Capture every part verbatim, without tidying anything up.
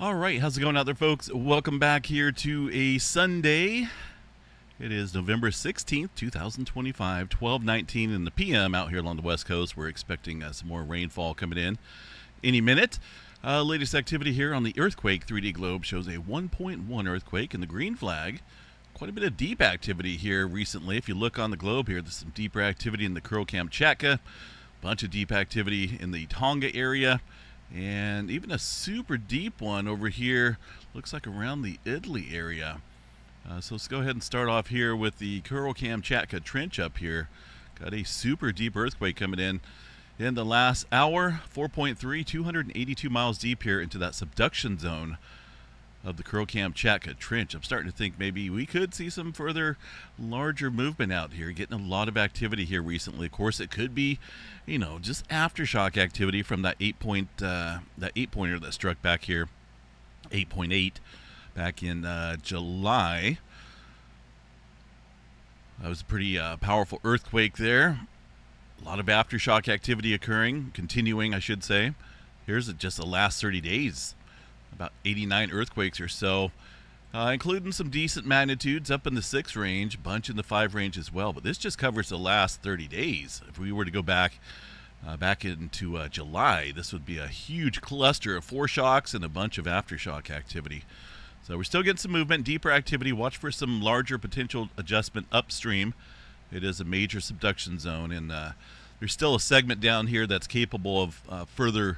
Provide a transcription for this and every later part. All right, how's it going out there, folks? Welcome back here to a Sunday. It is November sixteenth, two thousand twenty-five, twelve nineteen in the P M out here along the West Coast. We're expecting uh, some more rainfall coming in any minute. Uh, latest activity here on the Earthquake three D Globe shows a one point one earthquake in the green flag. Quite a bit of deep activity here recently. If you look on the globe here, there's some deeper activity in the Kuril Kamchatka, bunch of deep activity in the Tonga area, and even a super deep one over here, looks like around the Italy area. Uh, so let's go ahead and start off here with the Kuril Kamchatka Trench up here. Got a super deep earthquake coming in in the last hour, four point three, two hundred eighty-two miles deep here into that subduction zone of the Kuril Kamchatka Trench. I'm starting to think maybe we could see some further larger movement out here. Getting a lot of activity here recently. Of course, it could be, you know, just aftershock activity from that eight point, uh, that eight pointer that struck back here, eight point eight. Back in uh, July. That was a pretty uh, powerful earthquake there. A lot of aftershock activity occurring, continuing, I should say. Here's just the last thirty days, about eighty-nine earthquakes or so, uh, including some decent magnitudes up in the six range, bunch in the five range as well. But this just covers the last thirty days. If we were to go back uh, back into uh, July, this would be a huge cluster of foreshocks and a bunch of aftershock activity. So we're still getting some movement, deeper activity. Watch for some larger potential adjustment upstream. It is a major subduction zone, and uh, there's still a segment down here that's capable of uh, further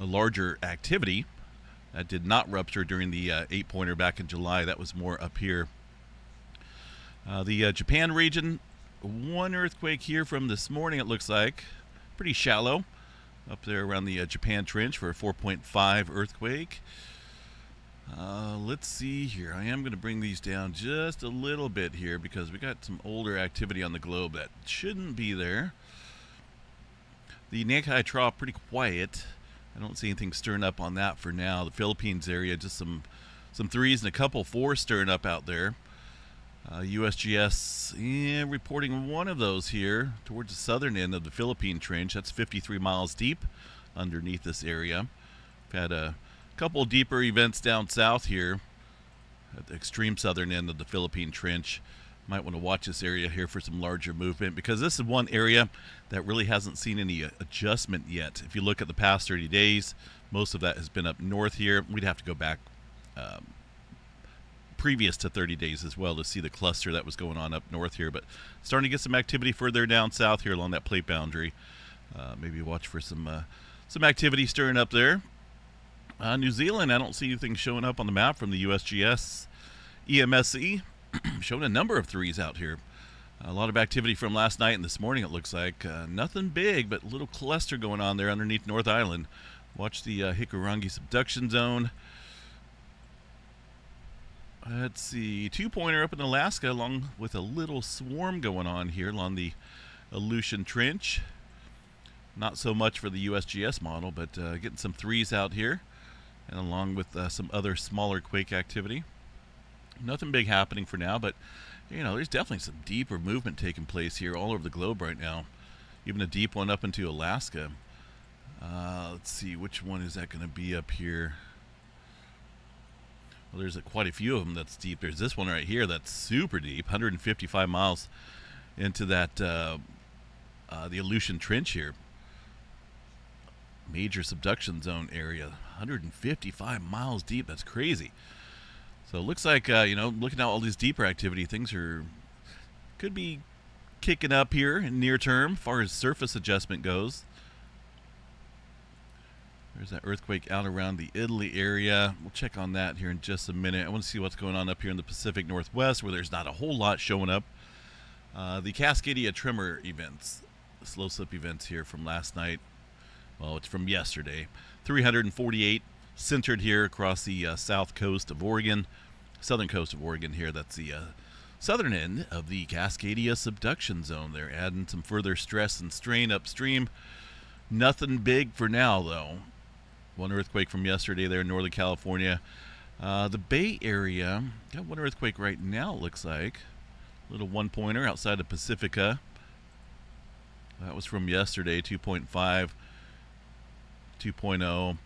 uh, larger activity. That did not rupture during the uh, eight-pointer back in July. That was more up here. Uh, the uh, Japan region, one earthquake here from this morning, it looks like. Pretty shallow up there around the uh, Japan Trench for a four point five earthquake. Uh, let's see here. I am going to bring these down just a little bit here because we got some older activity on the globe that shouldn't be there. The Nankai Trough, pretty quiet. I don't see anything stirring up on that for now. The Philippines area, just some some threes and a couple fours stirring up out there. Uh, U S G S yeah, reporting one of those here towards the southern end of the Philippine Trench. That's fifty-three miles deep underneath this area. We've had a couple deeper events down south here at the extreme southern end of the Philippine Trench. Might want to watch this area here for some larger movement because this is one area that really hasn't seen any adjustment yet. If you look at the past thirty days, most of that has been up north here. We'd have to go back um, previous to thirty days as well to see the cluster that was going on up north here, but starting to get some activity further down south here along that plate boundary. Uh, maybe watch for some uh, some activity stirring up there. Uh, New Zealand, I don't see anything showing up on the map from the U S G S E M S E. Showing a number of threes out here. A lot of activity from last night and this morning, it looks like. Uh, nothing big, but a little cluster going on there underneath North Island. Watch the uh, Hikurangi subduction zone. Let's see. Two-pointer up in Alaska along with a little swarm going on here along the Aleutian Trench. Not so much for the U S G S model, but uh, getting some threes out here. And along with uh, some other smaller quake activity. Nothing big happening for now, but you know, there's definitely some deeper movement taking place here all over the globe right now. Even a deep one up into Alaska. Uh, let's see, which one is that going to be up here? Well, there's a, quite a few of them that's deep. There's this one right here that's super deep, one hundred fifty-five miles into that uh, uh, the Aleutian Trench here. Major subduction zone area, one hundred fifty-five miles deep. That's crazy. So it looks like uh, you know, looking at all these deeper activity, things are could be kicking up here in near term, as far as surface adjustment goes. There's that earthquake out around the Italy area. We'll check on that here in just a minute. I want to see what's going on up here in the Pacific Northwest, where there's not a whole lot showing up. Uh, the Cascadia tremor events, slow slip events here from last night. Well, it's from yesterday. three hundred forty-eight centered here across the uh, south coast of Oregon, southern coast of Oregon here. That's the uh, southern end of the Cascadia subduction zone. They're adding some further stress and strain upstream. Nothing big for now, though. One earthquake from yesterday there in Northern California. Uh, the Bay Area, got one earthquake right now, it looks like. Little one-pointer outside of Pacifica. That was from yesterday, two point five. two point oh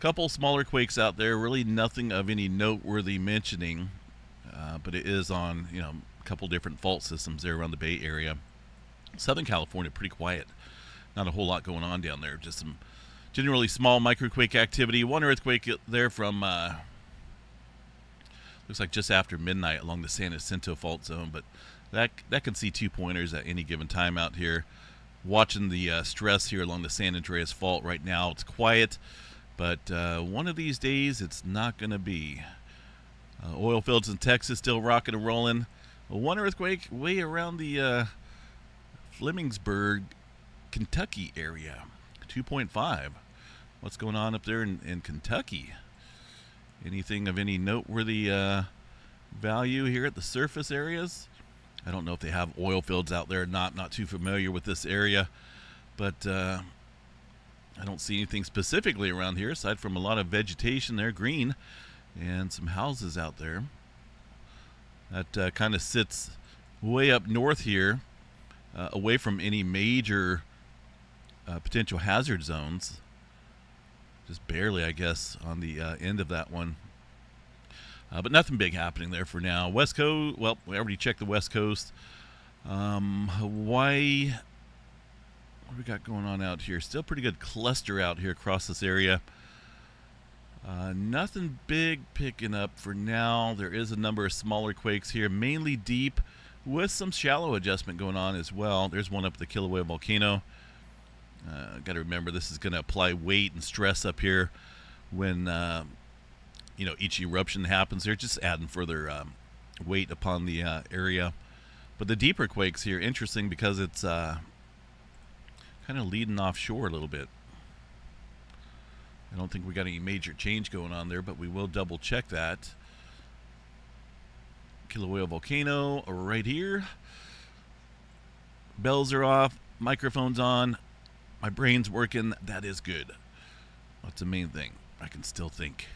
Couple smaller quakes out there, really nothing of any noteworthy mentioning, uh, but it is on, you know, a couple different fault systems there around the Bay Area. Southern California, pretty quiet. Not a whole lot going on down there, just some generally small microquake activity. One earthquake there from, uh, looks like just after midnight along the San Jacinto fault zone, but that, that can see two pointers at any given time out here. Watching the uh, stress here along the San Andreas Fault right now. It's quiet, but uh, one of these days it's not going to be. Uh, oil fields in Texas still rocking and rolling. One earthquake way around the uh, Flemingsburg, Kentucky area. two point five. What's going on up there in, in Kentucky? Anything of any noteworthy uh, value here at the surface areas? I don't know if they have oil fields out there or not. Not too familiar with this area, but uh, I don't see anything specifically around here aside from a lot of vegetation there, green, and some houses out there. That uh, kind of sits way up north here, uh, away from any major Uh, potential hazard zones. Just barely, I guess, on the uh, end of that one. Uh, but nothing big happening there for now. West Coast, well, we already checked the West Coast. Um, Hawaii, what do we got going on out here? Still pretty good cluster out here across this area. Uh, nothing big picking up for now. There is a number of smaller quakes here, mainly deep, with some shallow adjustment going on as well. There's one up at the Kilauea volcano. Uh, got to remember, this is going to apply weight and stress up here when, uh, you know, each eruption happens. They're just adding further um, weight upon the uh, area. But the deeper quakes here, interesting because it's uh, kind of leading offshore a little bit. I don't think we got any major change going on there, but we will double check that. Kilauea volcano right here. Bells are off, microphone's on. My brain's working. That is good. That's the main thing. I can still think.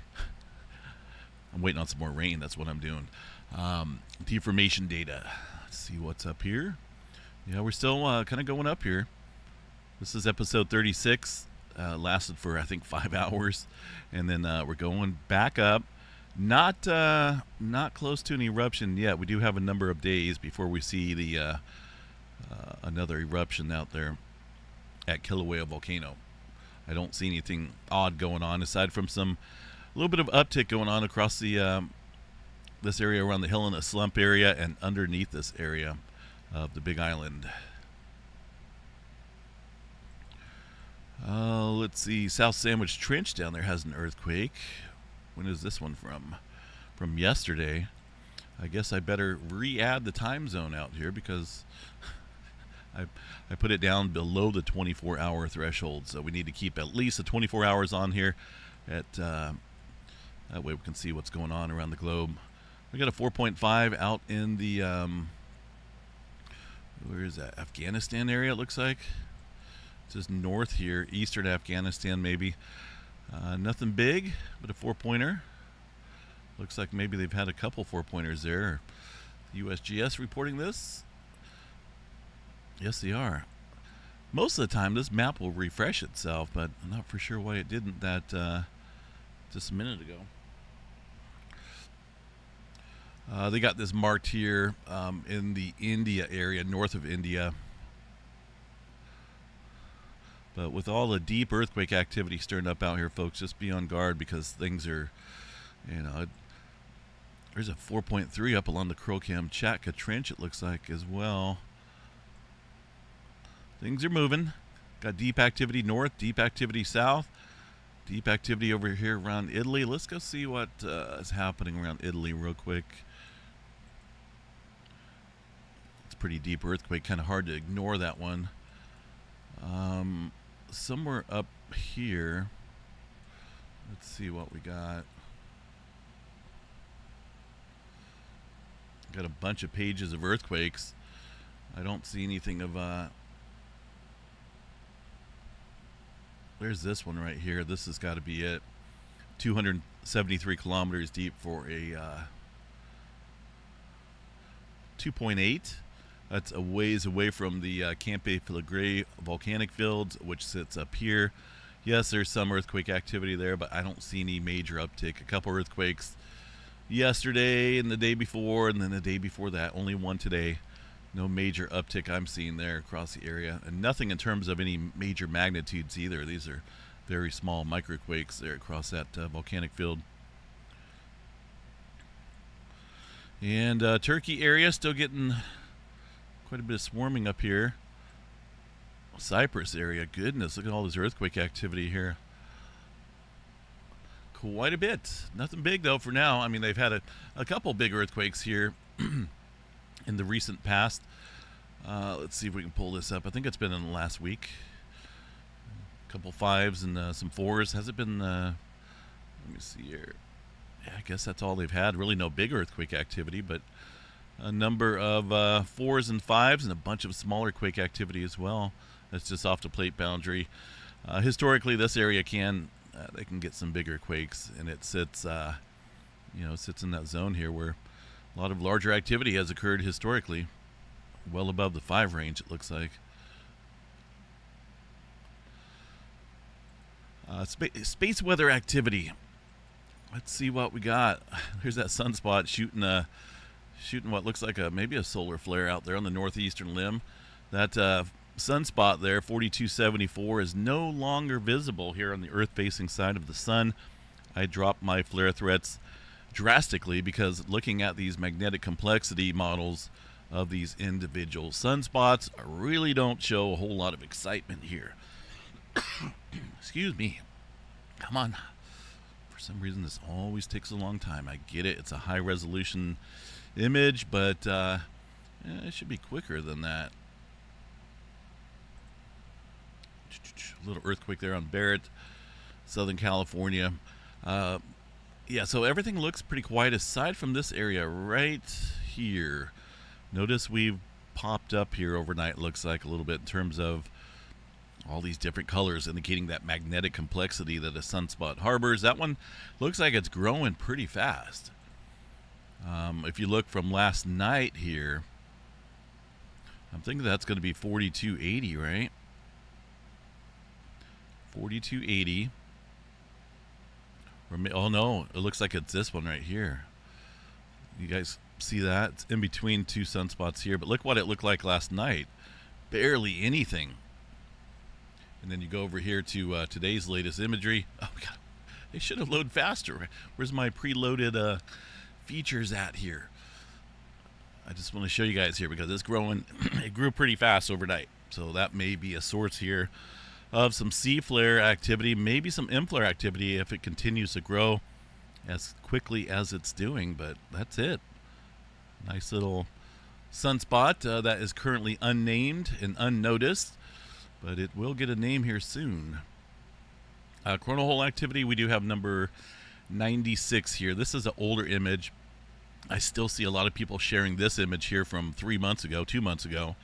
I'm waiting on some more rain. That's what I'm doing. Um, deformation data. Let's see what's up here. Yeah, we're still uh, kind of going up here. This is episode thirty-six. Uh, lasted for, I think, five hours. And then uh, we're going back up. Not, uh, not close to an eruption yet. We do have a number of days before we see the uh, uh, another eruption out there at Kilauea volcano. I don't see anything odd going on aside from some a little bit of uptick going on across the um, this area around the hill in a slump area and underneath this area of the Big Island. Uh, let's see, South Sandwich Trench down there has an earthquake. When is this one from? From yesterday. I guess I better re-add the time zone out here because I, I put it down below the twenty-four hour threshold, so we need to keep at least the twenty-four hours on here. At uh, that way we can see what's going on around the globe. We got a four point five out in the um, where is that? Afghanistan area, it looks like. It's just north here, eastern Afghanistan maybe. Uh, nothing big, but a four-pointer. Looks like maybe they've had a couple four-pointers there. U S G S reporting this. Yes, they are. Most of the time, this map will refresh itself, but I'm not for sure why it didn't that uh, just a minute ago. Uh, they got this marked here um, in the India area, north of India. But with all the deep earthquake activity stirring up out here, folks, just be on guard because things are, you know, it, there's a four point three up along the Kuril Kamchatka Trench, it looks like, as well. Things are moving. Got deep activity north, deep activity south, deep activity over here around Italy. Let's go see what uh, is happening around Italy real quick. It's a pretty deep earthquake. Kind of hard to ignore that one. Um, somewhere up here. Let's see what we got. Got a bunch of pages of earthquakes. I don't see anything of... Uh, Where's this one right here? This has got to be it. two hundred seventy-three kilometers deep for a uh, two point eight. That's a ways away from the uh, Campi Flegrei volcanic fields, which sits up here. Yes, there's some earthquake activity there, but I don't see any major uptick. A couple earthquakes yesterday and the day before, and then the day before that. Only one today. No major uptick I'm seeing there across the area. And nothing in terms of any major magnitudes either. These are very small microquakes there across that uh, volcanic field. And uh, Turkey area still getting quite a bit of swarming up here. Cyprus area, goodness, look at all this earthquake activity here. Quite a bit. Nothing big though for now. I mean, they've had a, a couple big earthquakes here in the recent past. Uh, let's see if we can pull this up. I think it's been in the last week. A couple fives and uh, some fours. Has it been, uh, let me see here. Yeah, I guess that's all they've had. Really no big earthquake activity, but a number of uh, fours and fives and a bunch of smaller quake activity as well. That's just off the plate boundary. Uh, historically, this area can uh, they can get some bigger quakes, and it sits uh, you know sits in that zone here where a lot of larger activity has occurred historically, well above the five range it looks like. Uh, spa space weather activity. Let's see what we got. There's that sunspot shooting a. Shooting what looks like a maybe a solar flare out there on the northeastern limb. That uh, sunspot there, forty-two seventy-four, is no longer visible here on the Earth-facing side of the sun. I dropped my flare threats drastically because looking at these magnetic complexity models of these individual sunspots really don't show a whole lot of excitement here. Excuse me. Come on. For some reason, this always takes a long time. I get it. It's a high-resolution image, but uh, yeah, it should be quicker than that. A little earthquake there on Barrett, Southern California. Uh, yeah, so everything looks pretty quiet aside from this area right here. Notice we've popped up here overnight, looks like a little bit in terms of all these different colors indicating that magnetic complexity that a sunspot harbors. That one looks like it's growing pretty fast. Um, if you look from last night here, I'm thinking that's going to be forty-two eighty, right? forty-two eighty. Or, oh, no. It looks like it's this one right here. You guys see that? It's in between two sunspots here. But look what it looked like last night. Barely anything. And then you go over here to uh, today's latest imagery. Oh, God. They should have loaded faster. Where's my preloaded... Uh, features at here? I just want to show you guys here because it's growing. It grew pretty fast overnight, so that may be a source here of some C flare activity, maybe some M flare activity if it continues to grow as quickly as it's doing. But that's it. Nice little sunspot uh, that is currently unnamed and unnoticed, but it will get a name here soon. Uh, coronal hole activity, we do have number ninety-six here. This is an older image. I still see a lot of people sharing this image here from three months ago, two months ago.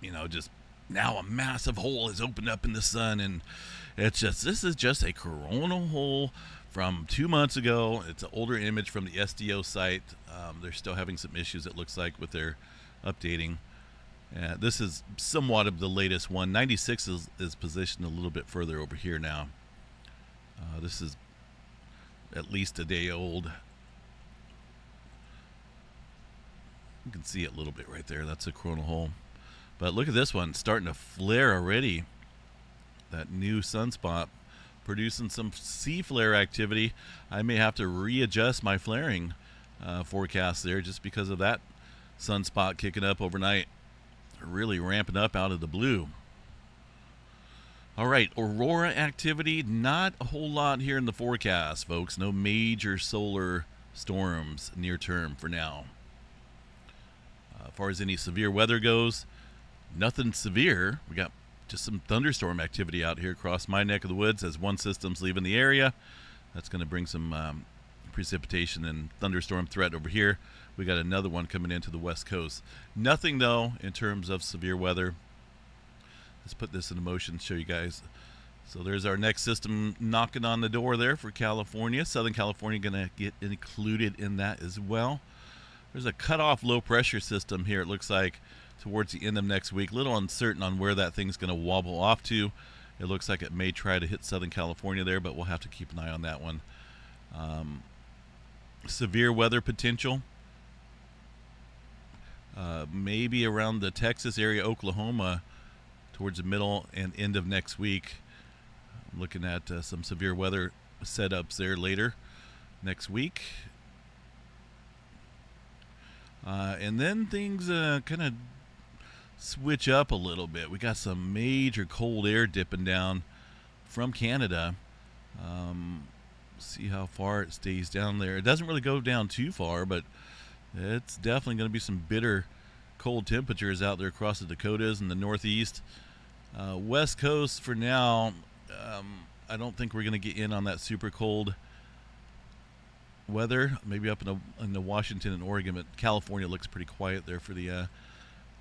You know, just now a massive hole has opened up in the sun, and it's just, this is just a coronal hole from two months ago. It's an older image from the S D O site. Um, they're still having some issues, it looks like, with their updating. Uh, this is somewhat of the latest one. ninety-six is, is positioned a little bit further over here now. Uh, this is at least a day old. You can see it a little bit right there. That's a coronal hole. But look at this one, starting to flare already. That new sunspot producing some C flare activity. I may have to readjust my flaring uh, forecast there just because of that sunspot kicking up overnight. Really ramping up out of the blue. All right, aurora activity, not a whole lot here in the forecast, folks. No major solar storms near term for now. Uh, as far as any severe weather goes, nothing severe. We got just some thunderstorm activity out here across my neck of the woods as one system's leaving the area. That's going to bring some um, precipitation and thunderstorm threat over here. We got another one coming into the west coast. Nothing, though, in terms of severe weather. Let's put this into motion, show you guys. So there's our next system knocking on the door there for California. Southern California going to get included in that as well. There's a cutoff low pressure system here, it looks like, towards the end of next week. A little uncertain on where that thing's going to wobble off to. It looks like it may try to hit Southern California there, but we'll have to keep an eye on that one. Um, severe weather potential. Uh, maybe around the Texas area, Oklahoma, towards the middle and end of next week. I'm looking at uh, some severe weather setups there later next week. Uh, and then things uh, kind of switch up a little bit. We got some major cold air dipping down from Canada. Um, see how far it stays down there. It doesn't really go down too far, but it's definitely going to be some bitter cold temperatures out there across the Dakotas and the Northeast. Uh, West Coast for now, um, I don't think we're going to get in on that super cold weather. Maybe up in the, in the Washington and Oregon, but California looks pretty quiet there for the uh,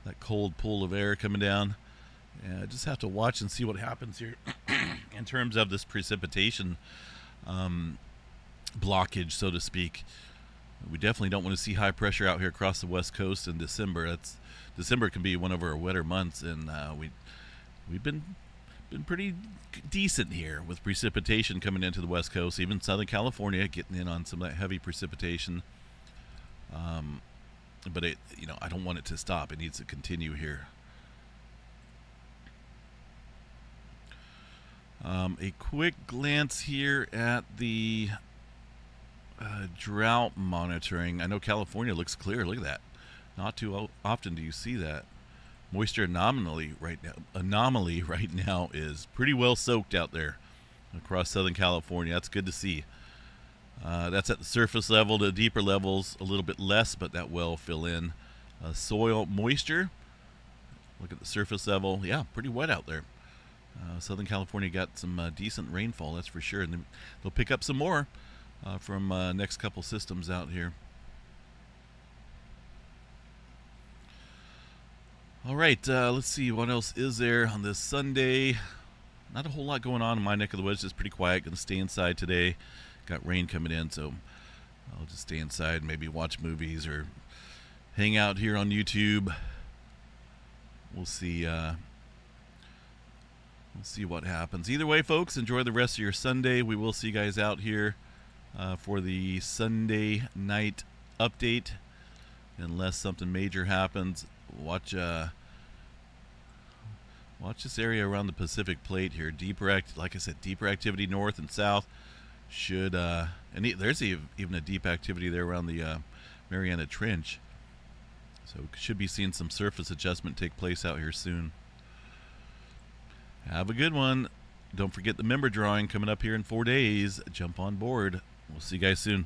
that cold pool of air coming down. Yeah, just have to watch and see what happens here in terms of this precipitation um, blockage, so to speak. We definitely don't want to see high pressure out here across the West Coast in December. That's December can be one of our wetter months, and uh, we we've been been pretty decent here with precipitation coming into the West Coast, even Southern California getting in on some of that heavy precipitation. Um, but it, you know, I don't want it to stop. It needs to continue here. Um, a quick glance here at the. Uh, drought monitoring. I know California looks clear. Look at that. Not too often do you see that. Moisture anomaly right now. Anomaly right now is pretty well soaked out there across Southern California. That's good to see. Uh, that's at the surface level. The deeper levels a little bit less, but that will fill in. Uh, soil moisture. Look at the surface level. Yeah, pretty wet out there. Uh, Southern California got some uh, decent rainfall, that's for sure, and they'll pick up some more. Uh, from uh, next couple systems out here. All right, uh, let's see what else is there on this Sunday. Not a whole lot going on in my neck of the woods. It's pretty quiet. Gonna stay inside today. Got rain coming in, so I'll just stay inside and maybe watch movies or hang out here on YouTube. We'll see. Uh, we'll see what happens. Either way, folks, enjoy the rest of your Sunday. We will see you guys out here. Uh, for the Sunday night update, unless something major happens. Watch uh, watch this area around the Pacific Plate here. Deeper act, like I said, deeper activity north and south should. Uh, and there's even a deep activity there around the uh, Mariana Trench, so should be seeing some surface adjustment take place out here soon. Have a good one. Don't forget the member drawing coming up here in four days. Jump on board. We'll see you guys soon.